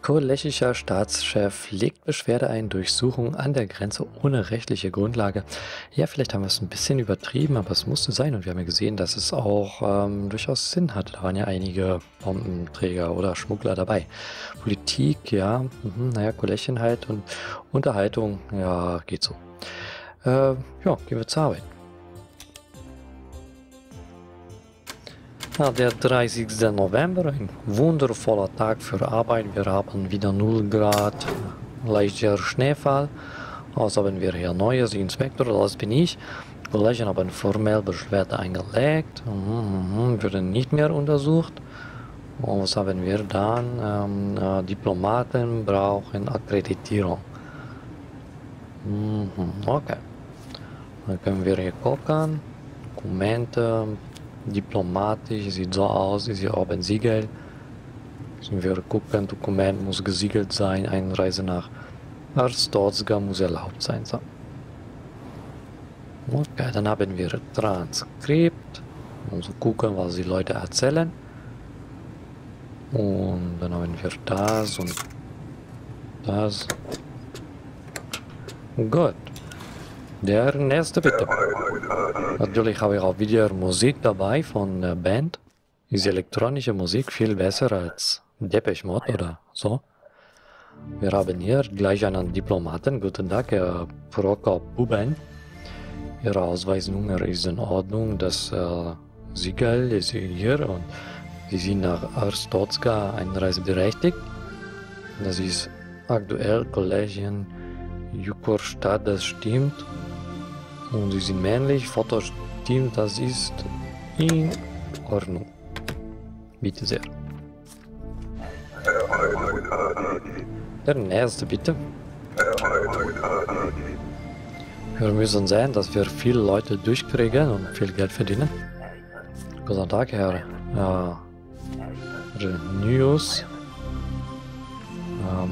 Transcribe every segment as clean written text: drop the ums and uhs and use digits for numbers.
Kolechischer Staatschef legt Beschwerde ein, Durchsuchung an der Grenze ohne rechtliche Grundlage. Ja, vielleicht haben wir es ein bisschen übertrieben, aber es musste sein. Und wir haben ja gesehen, dass es auch durchaus Sinn hatte. Da waren ja einige Bombenträger oder Schmuggler dabei. Politik, ja, naja, Kolechen halt. Und Unterhaltung, ja, geht so. Ja, gehen wir zur Arbeit. Der 30. November, ein wundervoller Tag für Arbeit. Wir haben wieder 0 Grad, leichter Schneefall. Also haben wir hier Neues, Inspektor, das bin ich. Kollegen haben formell Beschwerde eingelegt, würden nicht mehr untersucht. Und was haben wir dann? Diplomaten brauchen Akkreditierung. Okay. Dann können wir hier gucken. Dokumente. Diplomatisch, sieht so aus, ist hier oben Siegel. Müssen wir gucken, Dokument muss gesiegelt sein, Einreise nach Arstotzka muss erlaubt sein. So. Okay, dann haben wir Transkript, also gucken, was die Leute erzählen. Und dann haben wir das und das. Gut. Der nächste bitte. Natürlich habe ich auch wieder Musik dabei von der Band. Ist elektronische Musik viel besser als Depeche Mode oder so. Wir haben hier gleich einen Diplomaten. Guten Tag, Herr Prokop Buben. Ihre Ausweisnummer ist in Ordnung. Das Siegel ist hier und Sie sind nach Arstotzka einreiseberechtigt. Das ist aktuell Kollegien Jukorstadt, das stimmt. Und sie sind männlich, Foto stimmt, das ist in Ordnung. Bitte sehr. Der nächste bitte. Wir müssen sehen, dass wir viele Leute durchkriegen und viel Geld verdienen. Guten Tag, Herr News.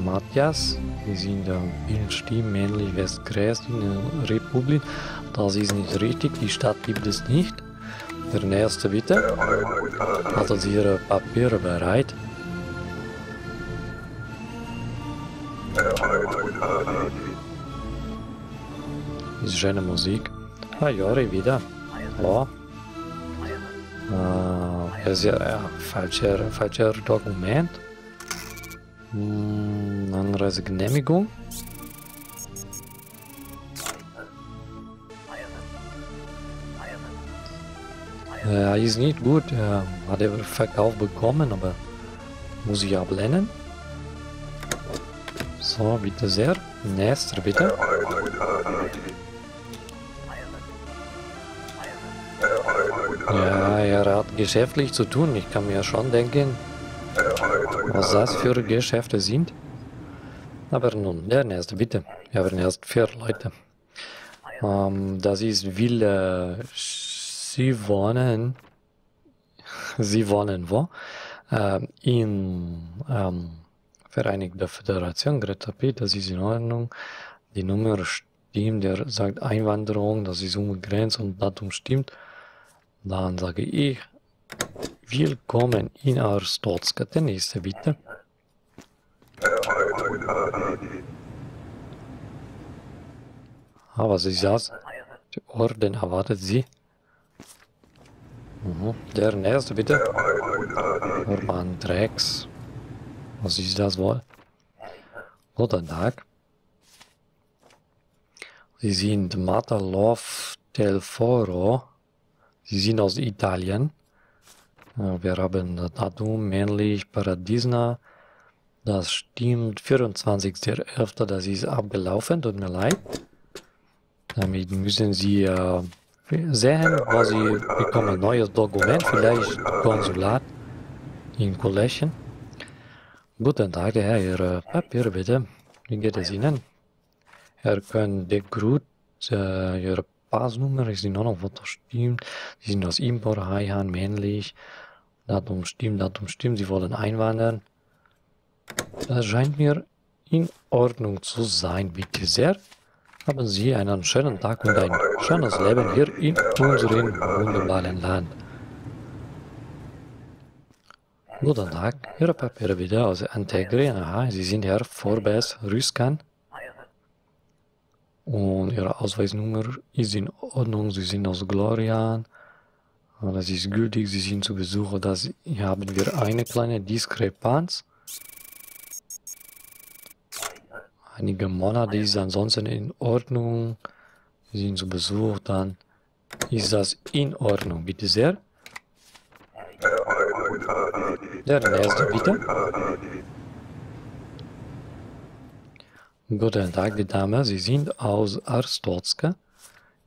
Matthias, wir sind in Stimm, männlich Westgräß in der Republik. Das ist nicht richtig, die Stadt gibt es nicht. Der nächste bitte. Halten Sie Ihre Papiere bereit. Ist schöne Musik. Ah, Jori wieder. Oh. Das ist ja falscher Dokument. Anreisegenehmigung. Ist nicht gut. Hat er Verkauf bekommen, aber muss ich ablehnen. So, bitte sehr. Nächster, bitte. Ja, er hat geschäftlich zu tun. Ich kann mir schon denken, was das für Geschäfte sind. Aber nun, der nächste, bitte. Wir haben erst 4 Leute. Das ist Wil Sivonen. Sivonen wo? In Vereinigten Föderation Greta P., das ist in Ordnung. Die Nummer stimmt, der sagt Einwanderung, das ist unbegrenzt und Datum stimmt. Dann sage ich willkommen in Arstotzka. Der nächste, bitte. Ah, was ist das? Die Orden erwartet Sie. Der nächste, bitte. Korman Drext. Was ist das wohl? Guten Tag. Sie sind Matalov del Foro. Sie sind aus Italien. Wir haben Datum, männlich, Paradisna. Das stimmt, 24.11. Das ist abgelaufen, tut mir leid. Damit müssen Sie sehen, was Sie bekommen. Ein neues Dokument, vielleicht Konsulat in Kolechen. Guten Tag, Herr, Ihre Papiere bitte. Wie geht es Ihnen? Herr Könn de Gruy, Ihre Passnummer ist in Ordnung, das stimmt. Sie sind aus Import, Haihan, männlich. Datum stimmt, Sie wollen einwandern. Das scheint mir in Ordnung zu sein, bitte sehr. Haben Sie einen schönen Tag und ein schönes Leben hier in unserem wunderbaren Land. Guten Tag, Ihre Papiere wieder aus Antegria. Aha, Sie sind Herr Forbes Rüskan. Und Ihre Ausweisnummer ist in Ordnung. Sie sind aus Glorian. Das ist gültig. Sie sind zu Besuch. Da haben wir eine kleine Diskrepanz. Einige Monate ist ansonsten in Ordnung. Sie sind zu Besuch. Dann ist das in Ordnung. Bitte sehr. Der Nächste, bitte. Guten Tag, die Dame. Sie sind aus Arstotzka.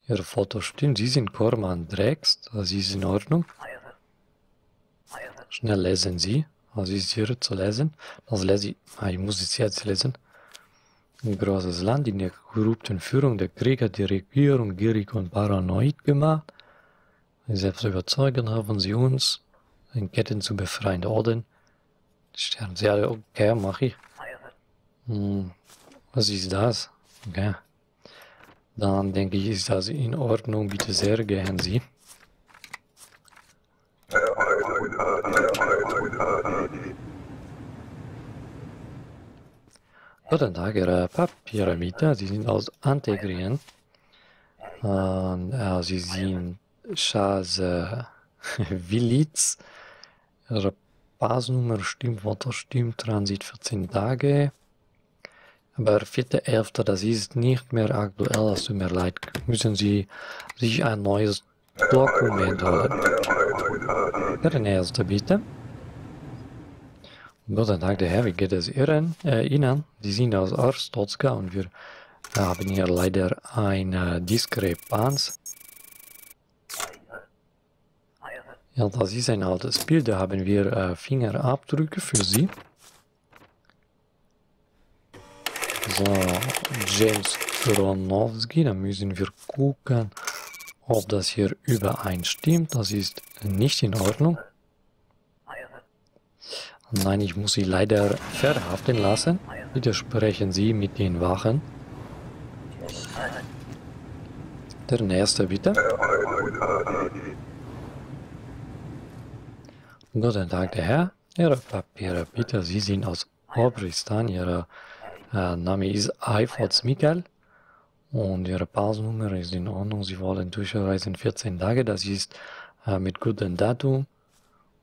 Ihr Foto stimmt. Sie sind Korman Drext. Das ist in Ordnung. Schnell lesen Sie. Was ist hier zu lesen? Das lese ich. Ich muss es jetzt lesen. Ein großes Land in der korrupten Führung der Krieg hat die Regierung gierig und paranoid gemacht. Selbst überzeugen haben sie uns, in Ketten zu befreien. Der Orden. Stern. Ja, okay, mache ich. Hm. Was ist das? Okay. Dann denke ich, ist das in Ordnung. Bitte sehr, gehen Sie. Guten Tag, Ihre Papiere bitte. Sie sind aus Antegrien. Sie sind Schase Wilitz. Ihre Passnummer stimmt, Foto stimmt, Transit 14 Tage. Aber 4.11., das ist nicht mehr aktuell, es tut mir leid. Müssen Sie sich ein neues Dokument holen. Der Nächste, bitte. Guten Tag, der Herr, wie geht es Ihnen? Sie sind aus Arstotzka und wir haben hier leider eine Diskrepanz. Ja, das ist ein altes Bild, da haben wir Fingerabdrücke für Sie. So, James Kronowski, da müssen wir gucken, ob das hier übereinstimmt. Das ist nicht in Ordnung. Nein, ich muss Sie leider verhaften lassen. Bitte sprechen Sie mit den Wachen. Der Nächste, bitte. Guten Tag, der Herr. Ihre Papiere, bitte. Sie sind aus Obristan, Ihre Name ist Eifertz Mikkel und Ihre Passnummer ist in Ordnung. Sie wollen durchreisen 14 Tage, das ist mit gutem Datum.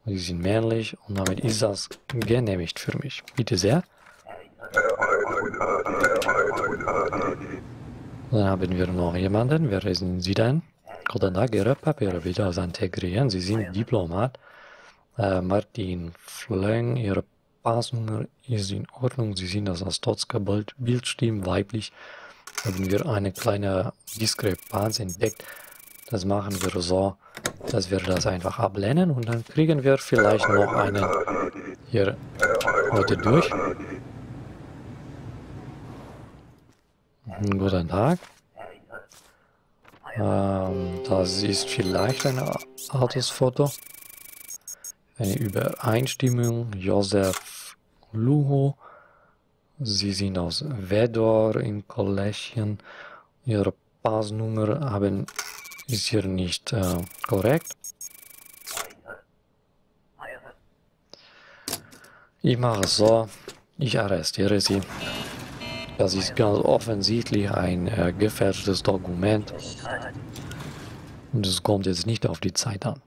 Sie sind männlich und damit ist das genehmigt für mich. Bitte sehr. Dann haben wir noch jemanden. Wer sind Sie denn? Guten Tag, Ihre Papiere bitte aus Antegrien. Sie sind Diplomat. Martin Flöng, Ihre Passnummer ist in Ordnung. Sie sind das aus Totska, Bildstimmen, weiblich. Haben wir eine kleine Diskrepanz entdeckt. Das machen wir so, dass wir das einfach ablehnen und dann kriegen wir vielleicht noch einen hier heute durch. Guten Tag. Das ist vielleicht ein altes Foto. Eine Übereinstimmung, Josef Luho. Sie sind aus Wedor in Kolechen. Ihre Passnummer ist hier nicht korrekt. Ich mache es so, ich arrestiere Sie. Das ist ganz offensichtlich ein gefälschtes Dokument. Und es kommt jetzt nicht auf die Zeit an.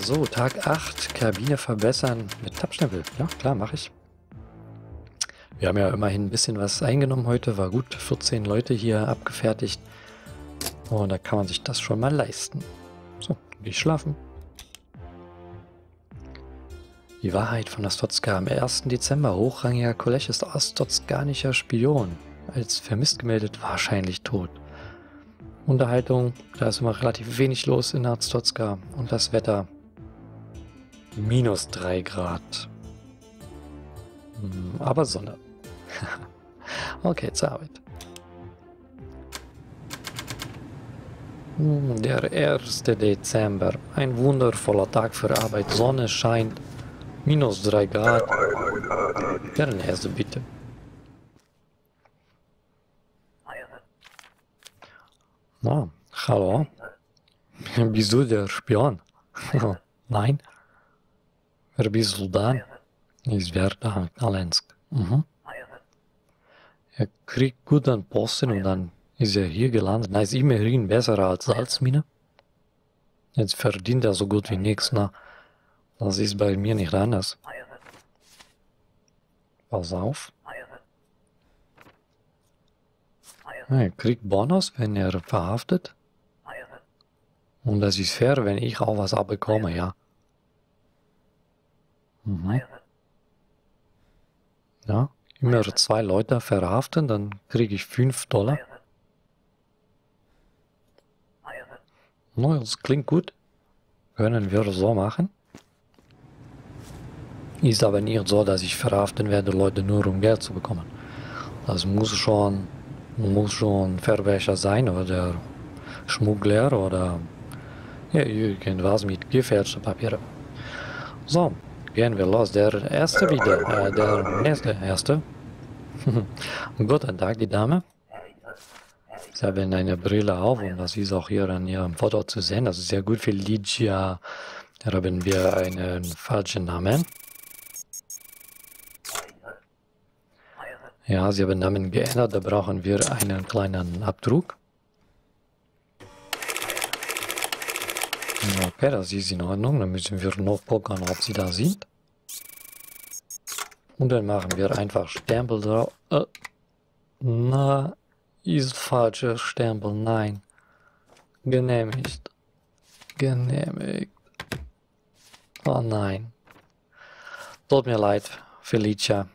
So, Tag 8, Kabine verbessern mit Tappschnippel. Ja, klar, mache ich. Wir haben ja immerhin ein bisschen was eingenommen heute, war gut, 14 Leute hier abgefertigt. Und da kann man sich das schon mal leisten. So, gehe ich schlafen. Die Wahrheit von Arstotzka. Am 1. Dezember hochrangiger Kollege ist arstotzkanischer Spion. Als vermisst gemeldet, wahrscheinlich tot. Unterhaltung, da ist immer relativ wenig los in Arstotzka und das Wetter minus 3 Grad. Aber Sonne. Okay, zur Arbeit. Der 1. Dezember, ein wundervoller Tag für Arbeit. Sonne scheint, minus 3 Grad. Der Nächste, bitte. Oh, hallo? Wieso der Spion? Nein. Er bis Soldat ist Werder Alensk. Mhm. Er kriegt gut einen Posten und dann ist er hier gelandet. Na, ist immerhin besser als Salzmine. Jetzt verdient er so gut wie nichts. Na, das ist bei mir nicht anders. Pass auf. Er kriegt Bonus, wenn er verhaftet. Und das ist fair, wenn ich auch was abbekomme, ja. Mhm. Ja, immer zwei Leute verhaften, dann kriege ich $5. No, das klingt gut. Können wir so machen. Ist aber nicht so, dass ich verhaften werde, Leute nur um Geld zu bekommen. Das muss schon Verbrecher sein oder Schmuggler oder ja, irgendwas mit gefälschten Papieren. So, gehen wir los. Der erste wieder, der erste. Guten Tag, die Dame. Sie haben eine Brille auf und das ist auch hier an ihrem Foto zu sehen. Das ist sehr gut für Ligia. Da haben wir einen falschen Namen. Ja, sie haben den Namen geändert. Da brauchen wir einen kleinen Abdruck. Okay, das ist in Ordnung. Dann müssen wir noch gucken, ob sie da sind. Und dann machen wir einfach Stempel drauf. Na, ist falscher Stempel. Nein. Genehmigt. Genehmigt. Oh nein. Tut mir leid, Felicia.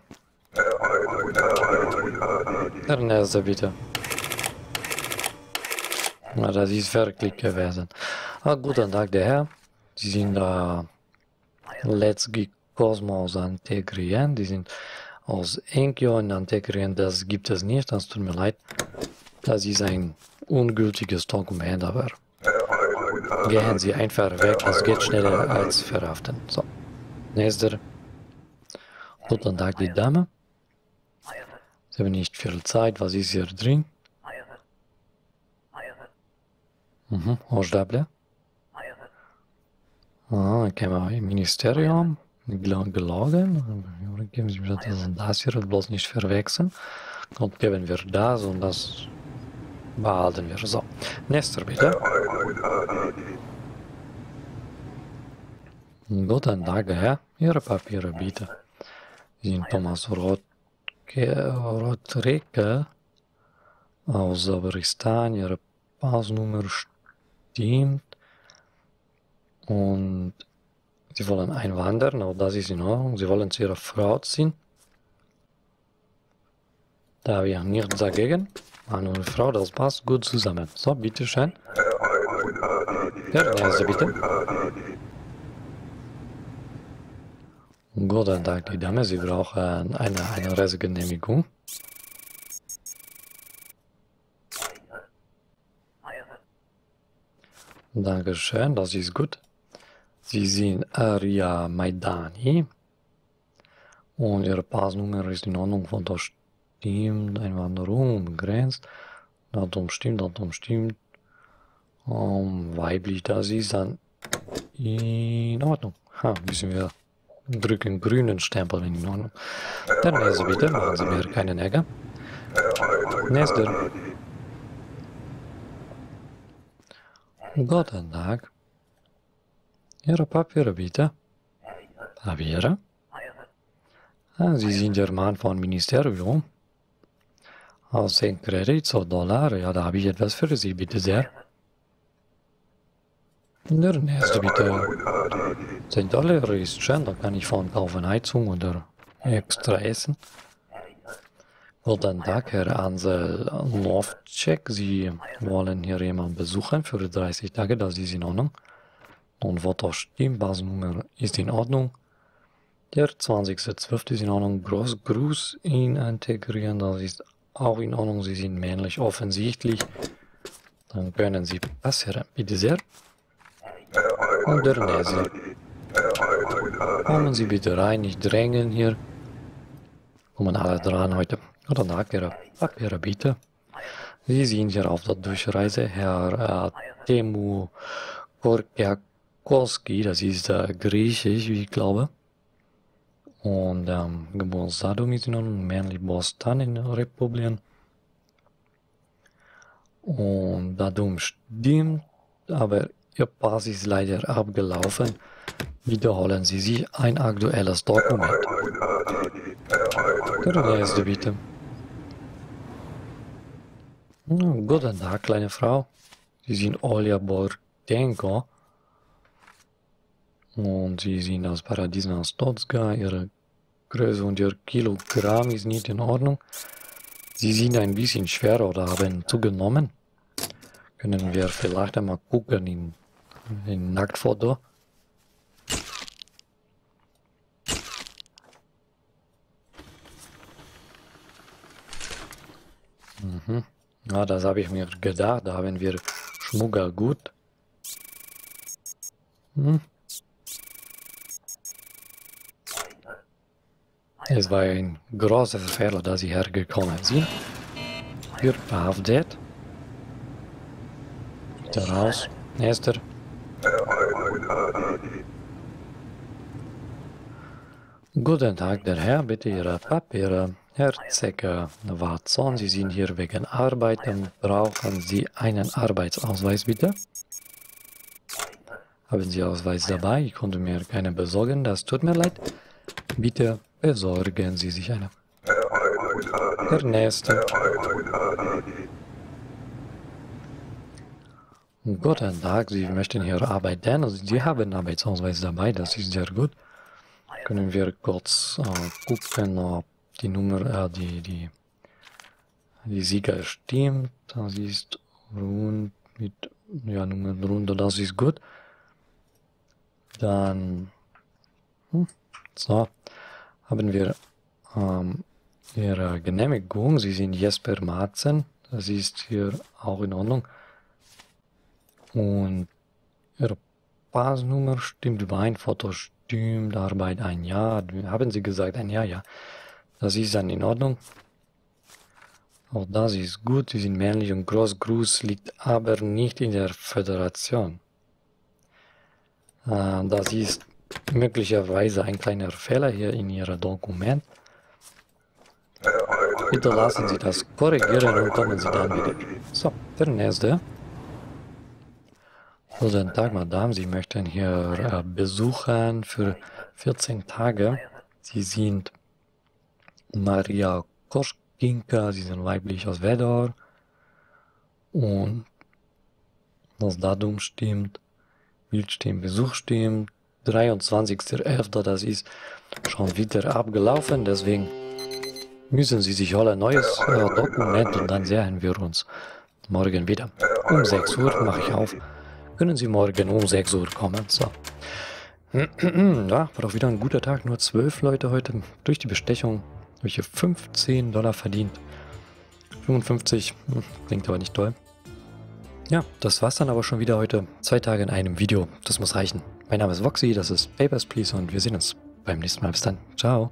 Ernesse, bitte. Na, das ist wirklich gewesen. Ah, guten Tag, der Herr. Sie sind da. Letzte Kosmos Antegrien. Die sind aus Enkion Antegrien. Das gibt es nicht. Das tut mir leid. Das ist ein ungültiges Dokument, aber gehen Sie einfach weg. Das geht schneller als verhaften. So. Nächster. Guten Tag, die Dame. Sie haben nicht viel Zeit. Was ist hier drin? Mhm, Hochstapler. Ah, okay, mal im Ministerium gelaufen. Geben Sie mir das und das hier, bloß nicht verwechseln. Und geben wir das und das behalten wir. So, nächster bitte. Guten Tag, Herr. Ihre Papiere bitte. Sie sind Thomas Rotke aus Obristan. Ihre Passnummer stimmt. Und sie wollen einwandern, aber das ist in Ordnung. Sie wollen zu ihrer Frau ziehen. Da habe ich nichts dagegen. Mann und Frau, das passt gut zusammen. So, bitteschön. Der nächste, bitte. Guten Tag, die Dame. Sie brauchen eine Reisegenehmigung. Dankeschön, das ist gut. Sie sind Aria Maidani und ihre Passnummer ist in Ordnung, von da stimmt, Einwanderung begrenzt, Datum stimmt, weiblich, das ist dann in Ordnung. Ha, müssen wir drücken, grünen Stempel in Ordnung. Der nächste bitte, machen Sie mir keine Nägel. Nächster. Guten Tag. Ihre Papiere bitte. Papiere? Ah, Sie sind der Mann vom Ministerium. Aus 10 Kredits oder Dollar. Ja, da habe ich etwas für Sie, bitte sehr. Der nächste bitte. 10 Dollar ist schön, da kann ich von kaufen Heizung oder extra Essen. Guten Tag, Herr Ansel Novcek. Sie wollen hier jemanden besuchen für 30 Tage, das ist in Ordnung. Und Foto stimmt, Basnummer ist in Ordnung. Der 20.12. ist in Ordnung. Großgruß in Antegrieren, das ist auch in Ordnung. Sie sind männlich offensichtlich. Dann können Sie passieren. Bitte sehr. Und der nächste. Kommen Sie bitte rein, nicht drängen hier. Kommen alle dran heute. Guten Tag, Ihre Papiere bitte. Sie sind hier auf der Durchreise, Herr Temu Korkiakoski, das ist griechisch, wie ich glaube. Und Geburtsdatum ist in Merli-Bostan in der Republik. Und Datum stimmt, aber ihr Pass ist leider abgelaufen. Wiederholen Sie sich ein aktuelles Dokument. Der erste bitte. Guten Tag, kleine Frau. Sie sind Olia Bortenko. Und Sie sind aus Paradisna aus Totska. Ihre Größe und Ihr Kilogramm ist nicht in Ordnung. Sie sind ein bisschen schwer oder haben zugenommen. Können wir vielleicht einmal gucken in Nacktfoto. Mhm. Ja, das habe ich mir gedacht. Da haben wir Schmuggelgut. Hm. Es war ein großer Fehler, dass Sie hergekommen sind. Wir behaftet. Bitte raus. Nächster. Guten Tag, der Herr. Bitte Ihre Papiere. Herr Zecker Watson, Sie sind hier wegen Arbeit. Brauchen Sie einen Arbeitsausweis, bitte? Haben Sie Ausweis dabei? Ich konnte mir keine besorgen. Das tut mir leid. Bitte. Besorgen Sie sich eine. Der nächste. Guten Tag, Sie möchten hier arbeiten. Also Sie haben einen Arbeitsausweis dabei, das ist sehr gut. Können wir kurz gucken, ob die Nummer, die Sieger stimmt. Das ist rund mit, ja, Nummer runter, das ist gut. Dann, so. Haben wir Ihre Genehmigung, Sie sind Jesper Marzen, das ist hier auch in Ordnung. Und Ihre Passnummer stimmt überein, Foto stimmt, Arbeit ein Jahr, haben Sie gesagt, ein Jahr, ja. Das ist dann in Ordnung. Auch das ist gut, Sie sind männlich und groß, Gruß liegt aber nicht in der Föderation. Das ist möglicherweise ein kleiner Fehler hier in Ihrem Dokument. Bitte lassen Sie das korrigieren und kommen Sie dann wieder. So, der nächste. Guten Tag, Madame. Sie möchten hier besuchen für 14 Tage. Sie sind Maria Koschkinka. Sie sind weiblich aus Wedor. Und das Datum stimmt. Bild stimmt, Besuch stimmt. 23.11. Das ist schon wieder abgelaufen, deswegen müssen Sie sich alle ein neues Dokument und dann sehen wir uns morgen wieder. Um 6 Uhr mache ich auf. Können Sie morgen um 6 Uhr kommen? So. Ja, war doch wieder ein guter Tag. Nur 12 Leute heute durch die Bestechung, durch hier 15 Dollar verdient. 55, klingt aber nicht toll. Ja, das war's dann aber schon wieder heute. 2 Tage in einem Video, das muss reichen. Mein Name ist Voxy, das ist Papers, Please und wir sehen uns beim nächsten Mal. Bis dann. Ciao.